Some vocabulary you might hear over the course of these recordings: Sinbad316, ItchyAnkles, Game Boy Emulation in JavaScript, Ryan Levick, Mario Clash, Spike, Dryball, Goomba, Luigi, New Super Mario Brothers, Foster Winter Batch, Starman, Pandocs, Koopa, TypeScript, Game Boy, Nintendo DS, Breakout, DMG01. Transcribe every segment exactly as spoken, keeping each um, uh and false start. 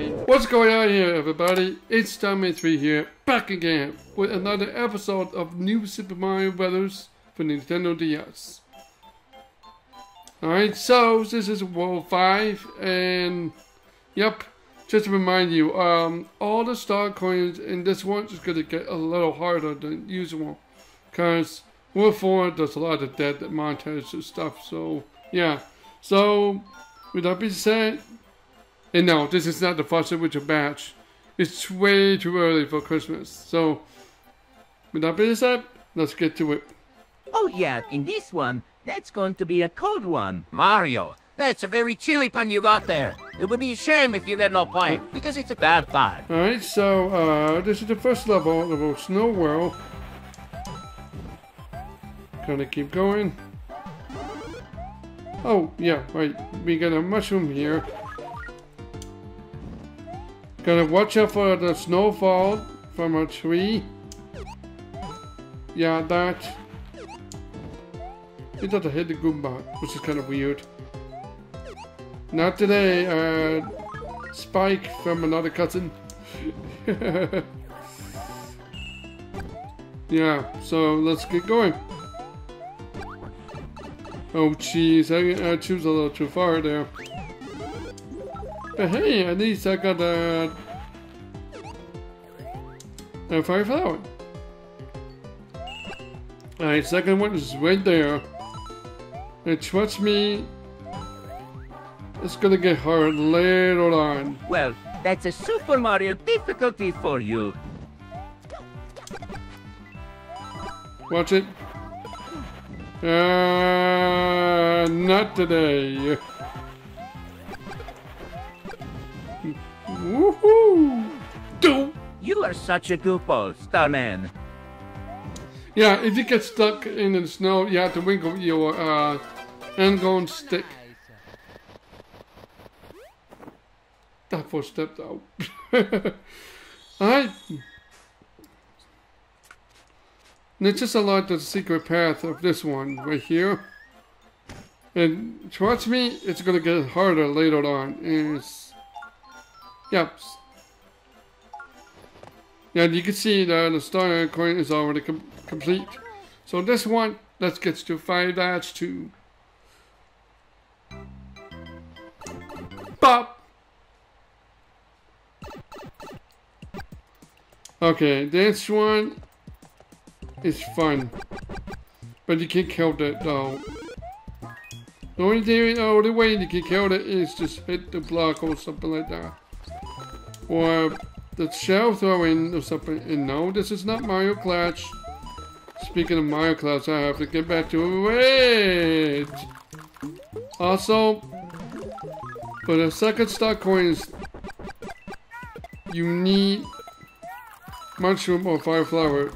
fine. What's going on here, everybody? It's Starman three here, back again with another episode of New Super Mario Brothers for Nintendo D S. Alright, so this is World five, and yep, just to remind you, um, all the star coins in this one is going to get a little harder than usual, because World four does a lot of dead montage and stuff, so yeah. So, with that being said, and no, this is not the Foster Winter Batch. It's way too early for Christmas. So, with that being said, let's get to it. Oh yeah, in this one, that's going to be a cold one. Mario, that's a very chilly pun you got there. It would be a shame if you did not play, because it's a bad pun. Alright, so, uh, this is the first level, level Snow World. Gonna keep going. Oh, yeah, right. We got a mushroom here. Gotta watch out for the snowfall from a tree. Yeah, that. It doesn't hit the Goomba, which is kind of weird. Not today, uh, Spike from another cousin. Yeah, so let's get going. Oh jeez, I, I choose a little too far there. But hey, at least I got a, a fire flower. Alright, second one is right there. And trust me, it's gonna get hard later on. Well, that's a Super Mario difficulty for you. Watch it. Uh, not today. Woohoo! Do you are such a goofball, Starman. Yeah, if you get stuck in the snow, you have to wiggle your uh, angle stick. That four stepped out. Alright. It's just a lot of the secret path of this one right here. And trust me, it's gonna get harder later on. It's, yep. Yeah, you can see that the star coin is already com complete. So this one, let's get to five dash two. Pop! Okay, this one. It's fun, but you can't kill that though. The only thing, oh, the way you can kill that is just hit the block or something like that, or the shell throwing or something. And no, this is not Mario Clash. Speaking of Mario Clash, I have to get back to it. Also, for the second star coins, you need mushroom or fire flower.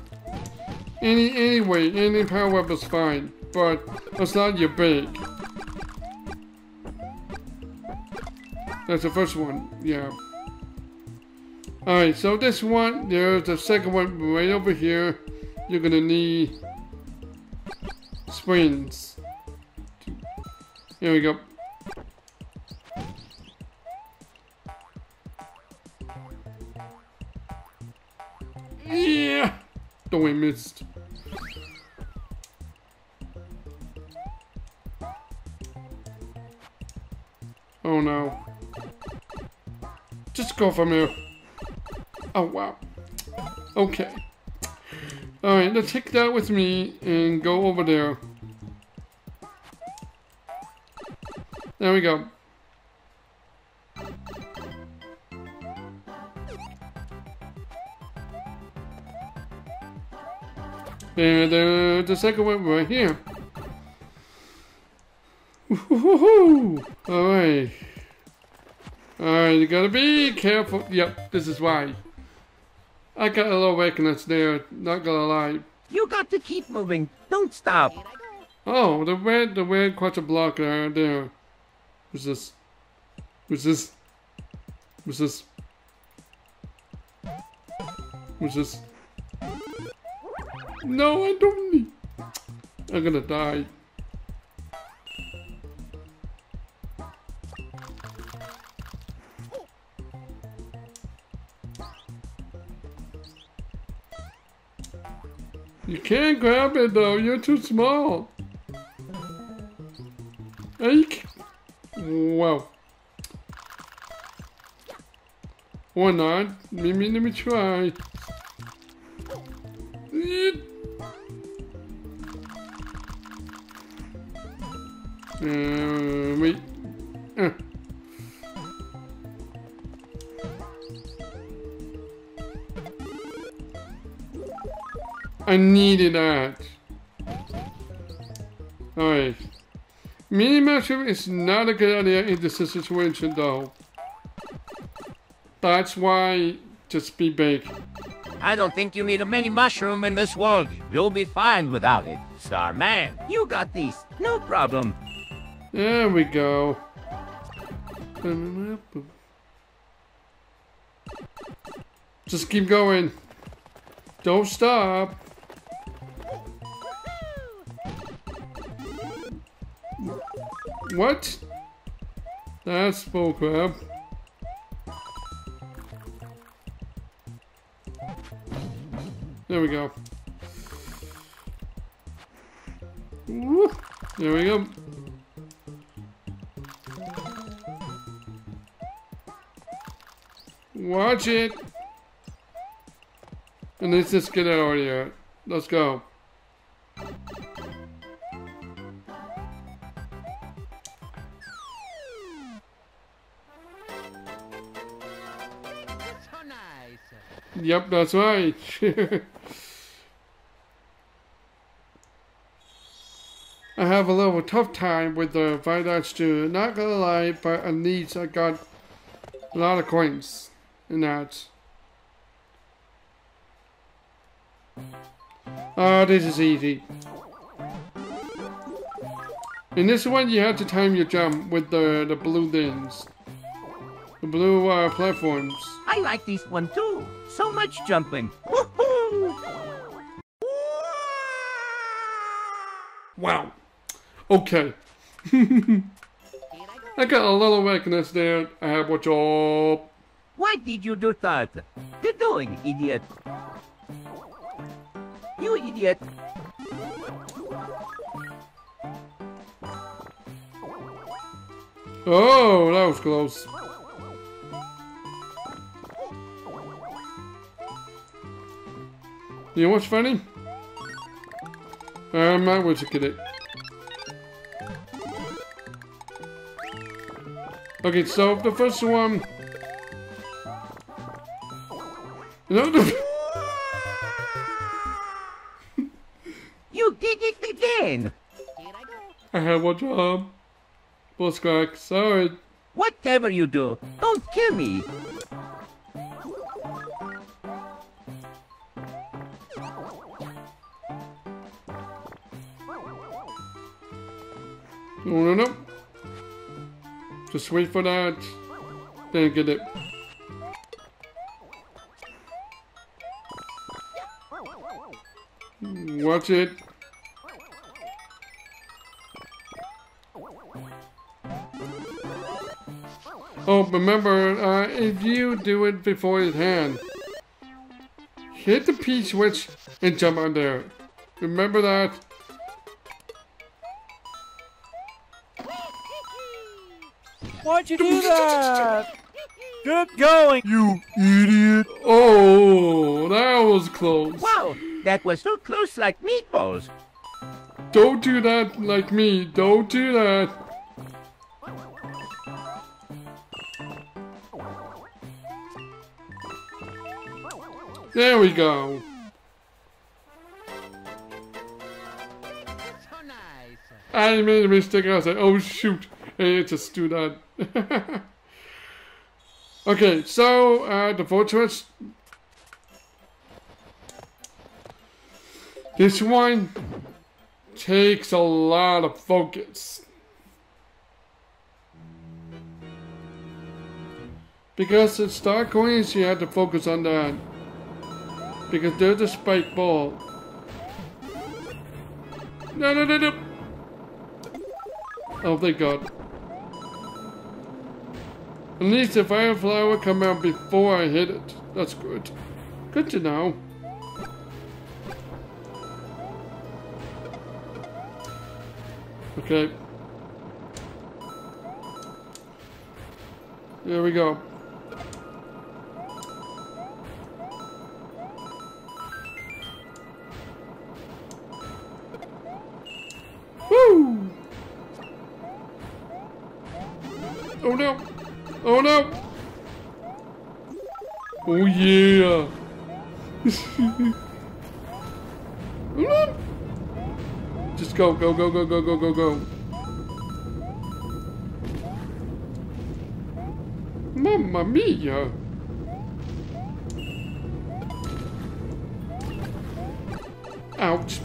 Any, anyway, any power up is fine, but it's not your big. That's the first one, yeah. Alright, so this one, there's the second one right over here. You're gonna need springs. Here we go. Yeah! Oh, we missed. Oh no. Just go from here. Oh wow. Okay. Alright, let's take that with me and go over there. There we go. And uh, the second one right here. Woohoo! Alright. Alright, you gotta be careful. Yep, this is why. I got a little weakness there, not gonna lie. You got to keep moving. Don't stop. Oh, the red, the red quarter block right there. What's this? What's this? What's this? What's this? No, I don't need. I'm gonna die. You can't grab it though, you're too small. Eek. Whoa. Or not. Let me, let me try. Eek. Uh, wait. Uh. I needed that. Alright. Mini-matching is not a good idea in this situation though. That's why just be big. I don't think you need a mini mushroom in this world. You'll be fine without it. Starman, you got these. No problem. There we go. Just keep going. Don't stop. What? That's bullcrap. There we go. Woo. There we go. Watch it. And let's just get out of here. Let's go. Yep, that's right. I have a little tough time with the Vidax too. Not gonna lie, but at least I got a lot of coins in that. Oh, this is easy. In this one, you have to time your jump with the, the blue things. The blue uh, platforms. I like this one too. So much jumping. Woohoo! Wow. Okay. I got a little weakness there. I have what job. Why did you do that? You're doing, idiot. You idiot. Oh, that was close. You know what's funny? I might want to get it. Okay, so the first one. You know the. You did it again. I have one job. Bull's crack. Sorry. Whatever you do, don't kill me. No, no, no. Just wait for that. Then get it. Watch it. Oh, remember, uh, if you do it before his hand, hit the P switch and jump on there. Remember that. Why'd you do that? Good going, you idiot. Oh, that was close. Wow, that was so close like meatballs. Don't do that like me. Don't do that. There we go. I made a mistake. I was like, oh shoot. Hey, just do that. Okay, so uh, the fortress. This one takes a lot of focus because the star coins you have to focus on that because they're the spike ball. No, no, no, no! Oh, thank God. At least the fire flower come out before I hit it. That's good. Good to know. Okay. There we go. Woo! Oh no! Oh no! Oh yeah! Just go, go, go, go, go, go, go, go. Mamma mia! Ouch.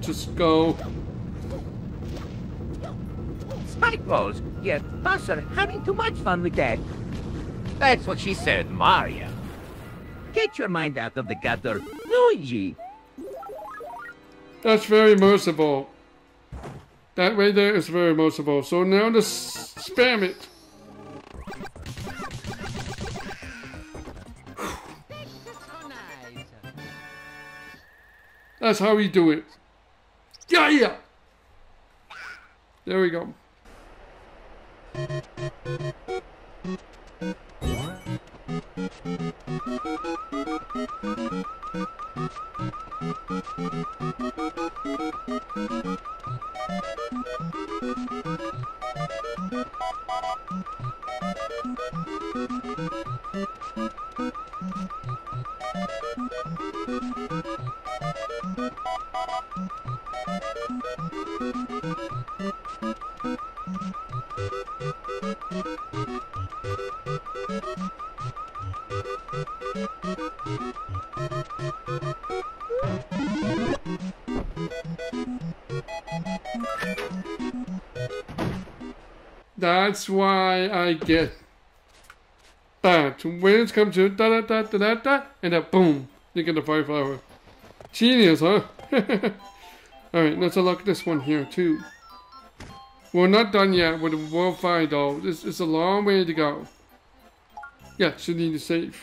Just go. Spike balls! Yes, Buster, having too much fun with that. That's what she said, Mario. Get your mind out of the gutter, Luigi. That's very merciful. That way there is very merciful. So now to spam it. That's how we do it. Yeah, yeah. There we go. That's why I get that. When it comes to da da da da da da, and that boom, you get the fire flower. Genius, huh? Alright, let's unlock this one here, too. We're not done yet with the World five, though. This is a long way to go. Yeah, she need to save.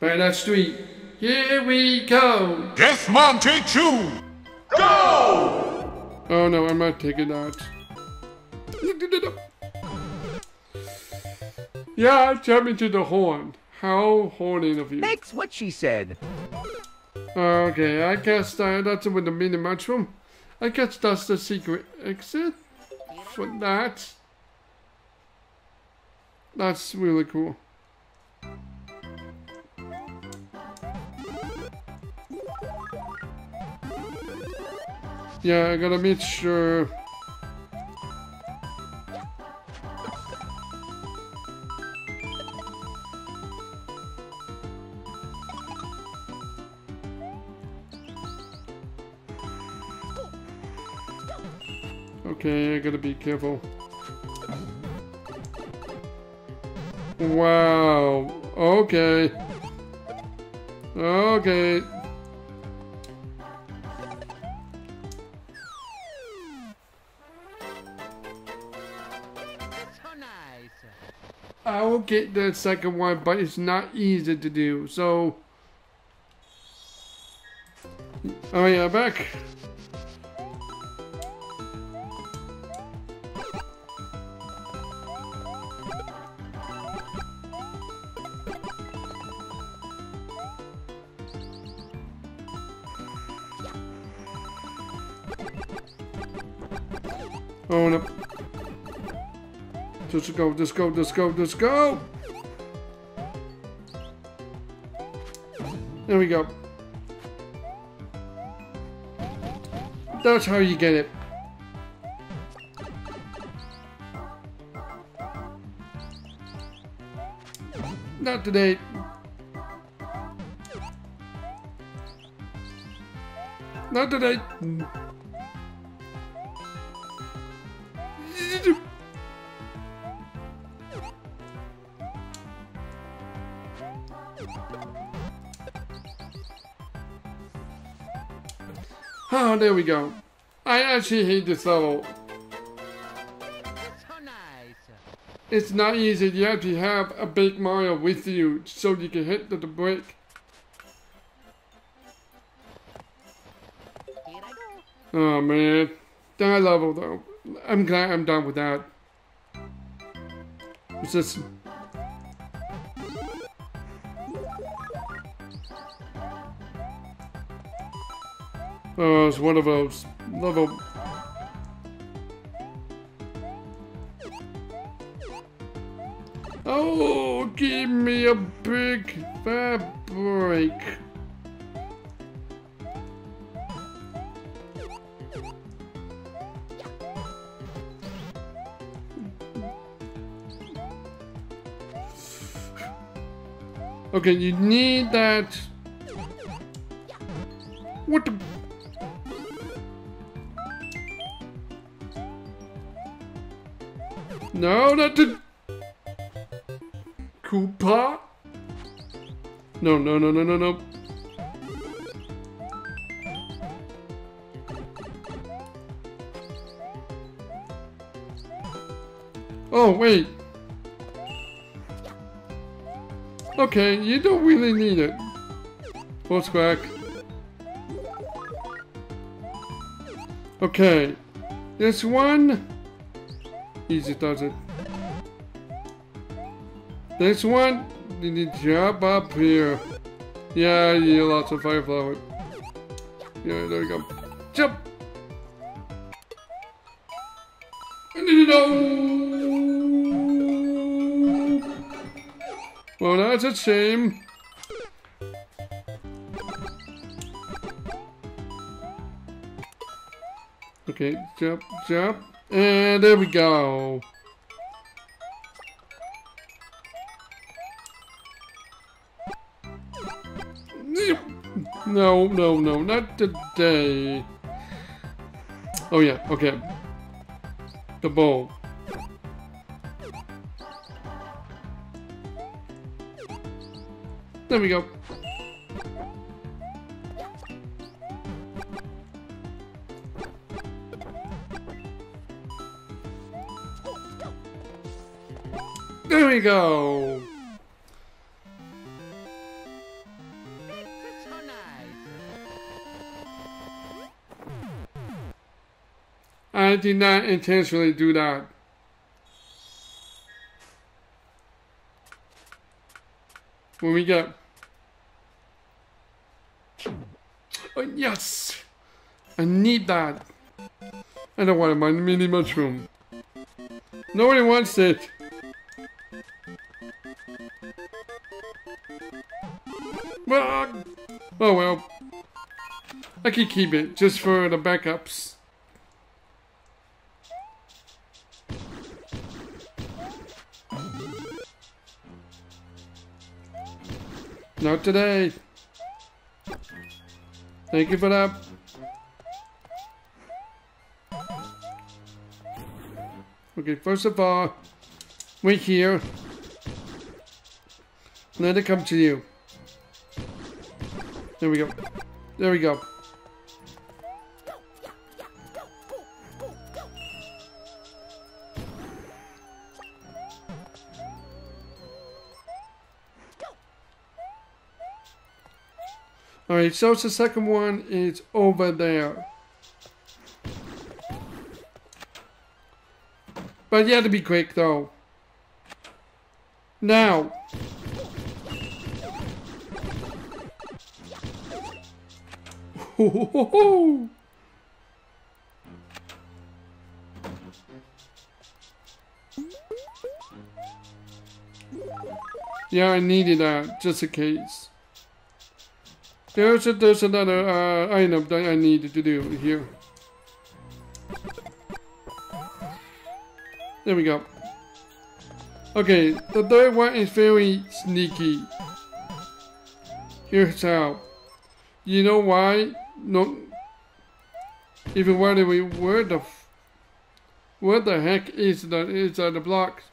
By that street. Here we go! Yes, Mom, take two! Go! Oh no, I'm not taking that. Yeah, jump into the horn. How horny of you. That's what she said. Okay, I guess that, that's with the mini mushroom. I guess that's the secret exit for that. That's really cool. Yeah, I gotta make sure. Okay, I gotta be careful. Wow. Okay. Okay. I'll get the second one, but it's not easy to do, so... Oh yeah, back! Oh no. Just go, just go, just go, just go! There we go. That's how you get it. Not today. Not today. Oh, there we go. I actually hate this level. It's not easy. You have to have a big Mario with you so you can hit the, the brick. Oh man, that level though. I'm glad I'm done with that. It's just... Oh, it's one of those level... Oh, give me a big fat break. Okay, you need that. What the? No, not the Koopa. No, no, no, no, no, no. Oh, wait. Okay, you don't really need it. Horse crack. Okay. This one... Easy does it. This one... You need to jump up here. Yeah, you lost a fire flower. Yeah, there you go. Jump! Well, that's a shame. Okay, jump, jump, and there we go. No, no, no, not today. Oh yeah, okay. The ball. There we go. There we go. That's so nice. I did not intentionally do that. When we get... Oh, yes! I need that. I don't want my mini mushroom. Nobody wants it. Oh well. I can keep it just for the backups. Not today. Thank you for that. Okay, first of all, we're here. Let it come to you. There we go. There we go. Alright, so the second one is over there. But you have to be quick though. Now. Ho-ho-ho-ho! Yeah, I needed that just in case. There's, a, there's another uh, item that I needed to do here. There we go. Okay, the third one is very sneaky. Here's how. You know why? No. Even when we were the... Where the heck is the, is the blocks?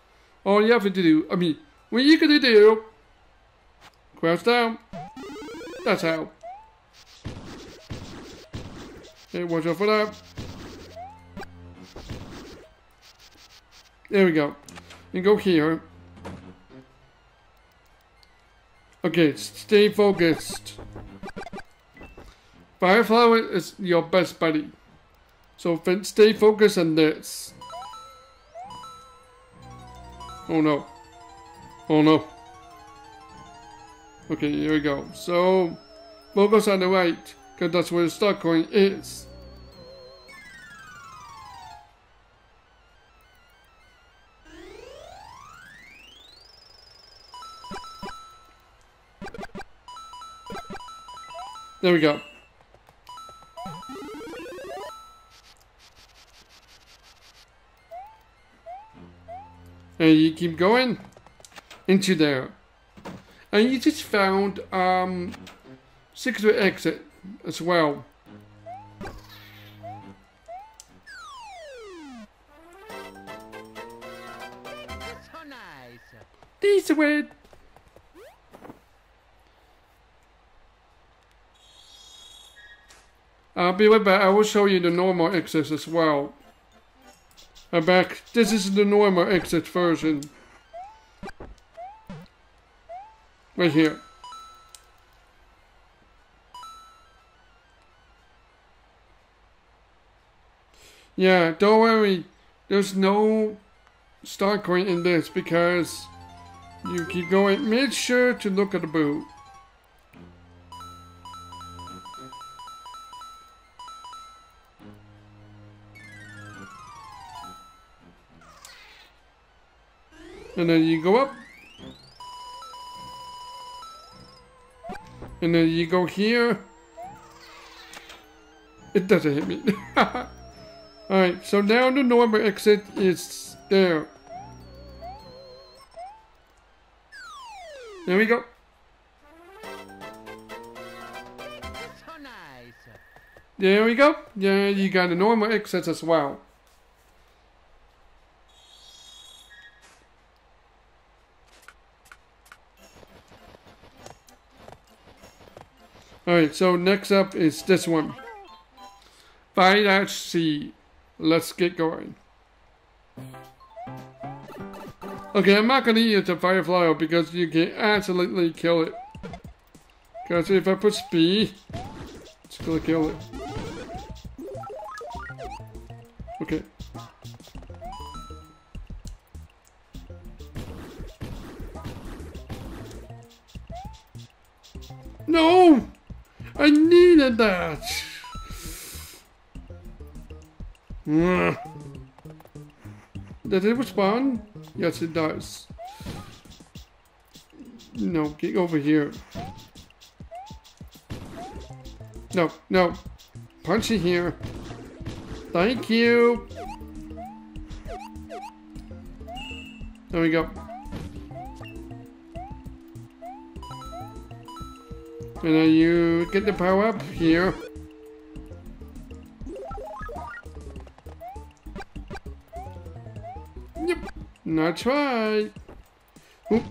All you have to do, I mean, what you gonna do? Crouch down. That's how. Hey, watch out for that. There we go. And go here. Okay, stay focused. Fireflower is your best buddy. So stay focused on this. Oh no. Oh no. Okay, here we go. So focus on the right, because that's where the start coin is. There we go. And you keep going into there. And you just found um secret exit as well. That's so nice. This way. I'll be right back. I will show you the normal exit as well. I'm back. This is the normal exit version. Right here. Yeah, don't worry. There's no star coin in this because you keep going. Make sure to look at the boot. And then you go up. And then you go here. It doesn't hit me. Alright, so now the normal exit is there. There we go. There we go. Yeah, you got the normal exit as well. Alright, so next up is this one. Find out C. Let's get going. Okay, I'm not gonna use the Firefly oil because you can absolutely kill it. Because if I put speed, it's gonna kill it. Okay. No! I needed that! Does it respond? Yes, it does. No, get over here. No, no. Punch it here. Thank you! There we go. And then you get the power up here. Yep, that's right. Oop.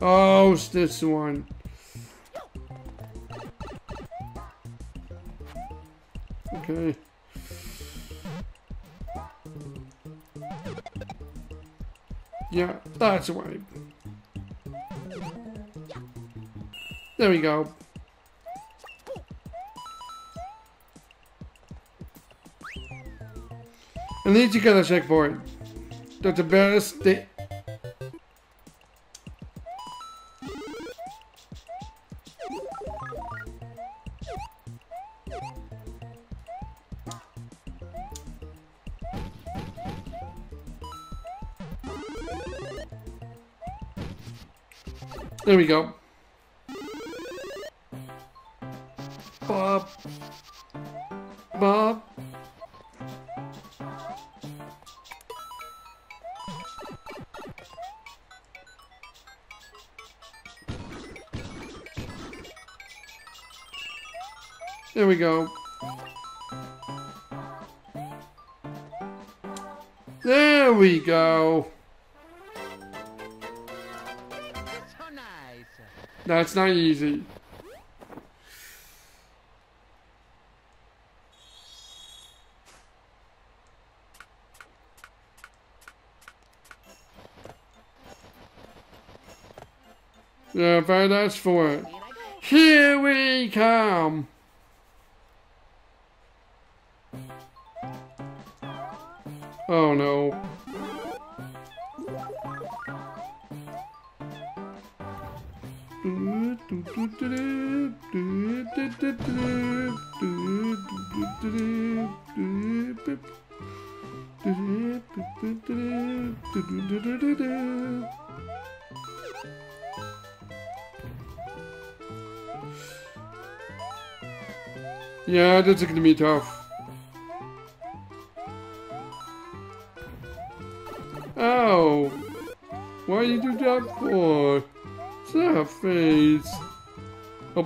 Oh, it's this one. Okay. Yeah, that's right. There we go. At least you got a checkpoint. That's the best thing. There we go. Bob. Bob. There we go. There we go. That's not easy. Yeah, very nice for it. Here we come! Oh no. Yeah, this is gonna be tough. Ow! Why you do that for? It's not a face. Oh.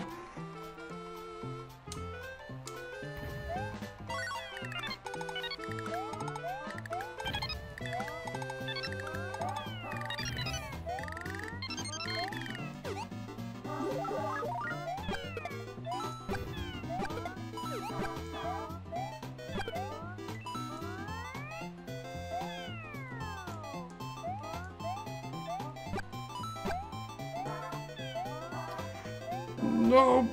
No.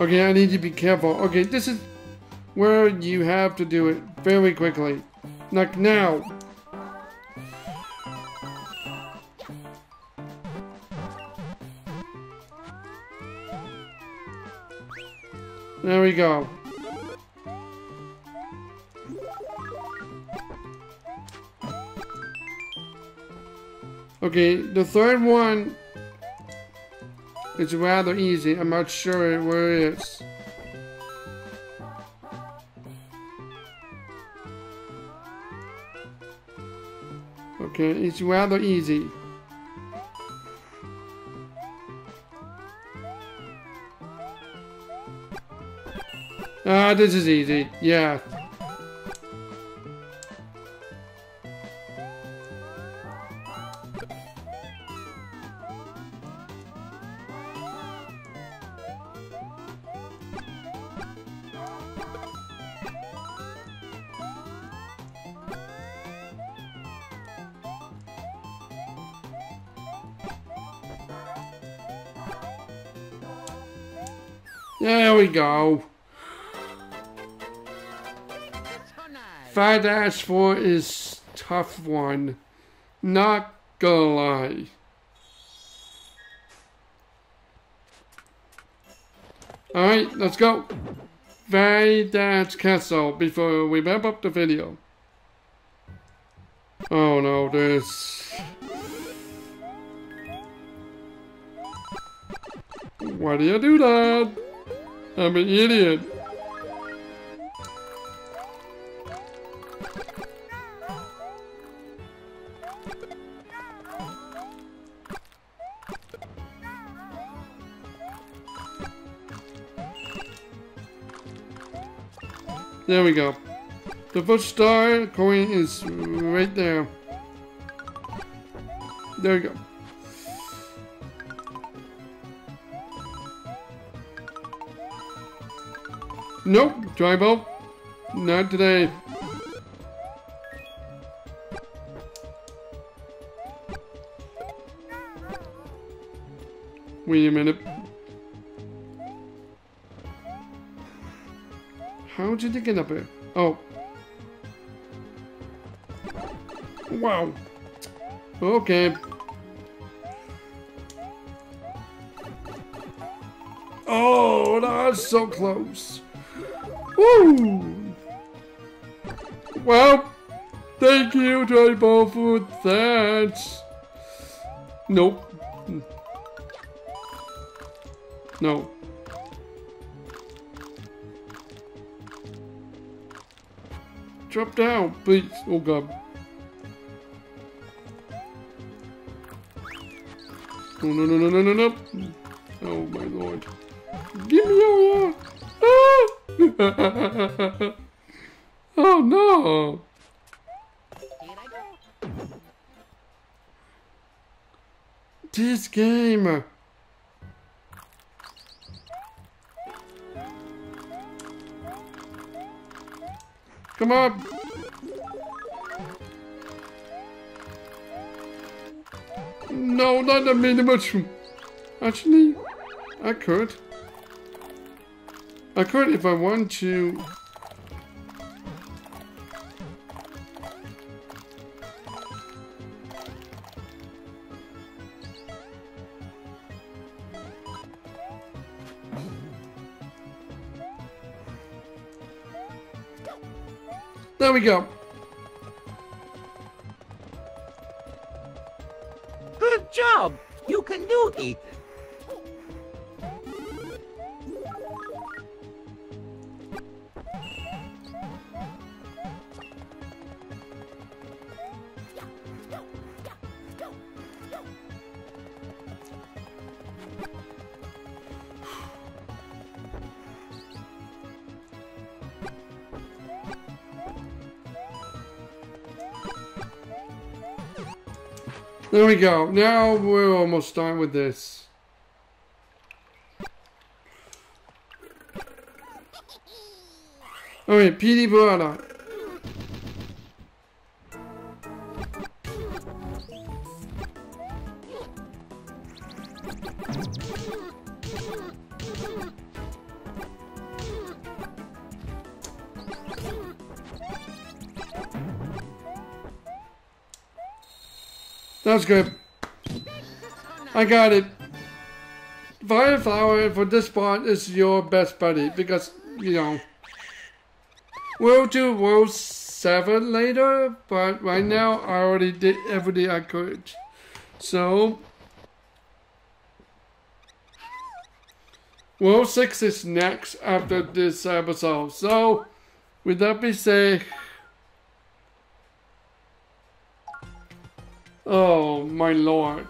Okay, I need to be careful. Okay, this is where you have to do it very quickly. Like now. There we go. Okay, the third one is rather easy. I'm not sure where it is. Okay, it's rather easy. Ah, this is easy. Yeah. There we go. five dash four is tough one. Not gonna lie. Alright, let's go. five dash castle before we wrap up the video. Oh no, this. Why do you do that? I'm an idiot. There we go. The first star coin is right there. There we go. Nope, Dryball. Not today. Wait a minute. How did you get up here? Oh. Wow. Okay. Oh, that's so close. Woo! Well, thank you, Dryball, for that. Nope. No. Drop down, please. Oh, God. No, no, no, no, no, no. Oh, my Lord. Give me your... Ah! Oh no! This game! Come on! No, not the minimal mushroom. Actually, I could. I could if I want to. There we go. Good job. You can do it. There we go. Now we're almost done with this. All right, P D Barada. That's good. I got it. Fireflower for this part is your best buddy because, you know, we'll do World seven later, but right now I already did everything I could. So, World six is next after this episode. So, with that being said, oh my lord.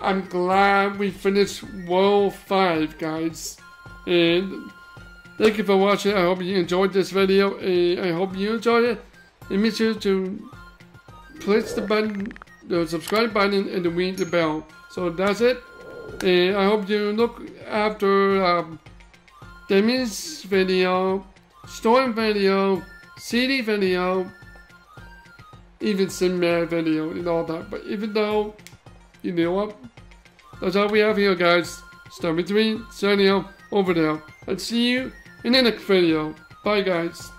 I'm glad we finished World five, guys. And thank you for watching. I hope you enjoyed this video. I hope you enjoyed it. And make sure to press the button, the subscribe button, and to ring the bell. So that's it. And I hope you look after um, Demi's video, Storm video, C D video, even Sinmad video and all that, but even though, you know what, that's all we have here, guys. Starman three, Sanio, over there. I'll see you in the next video. Bye, guys.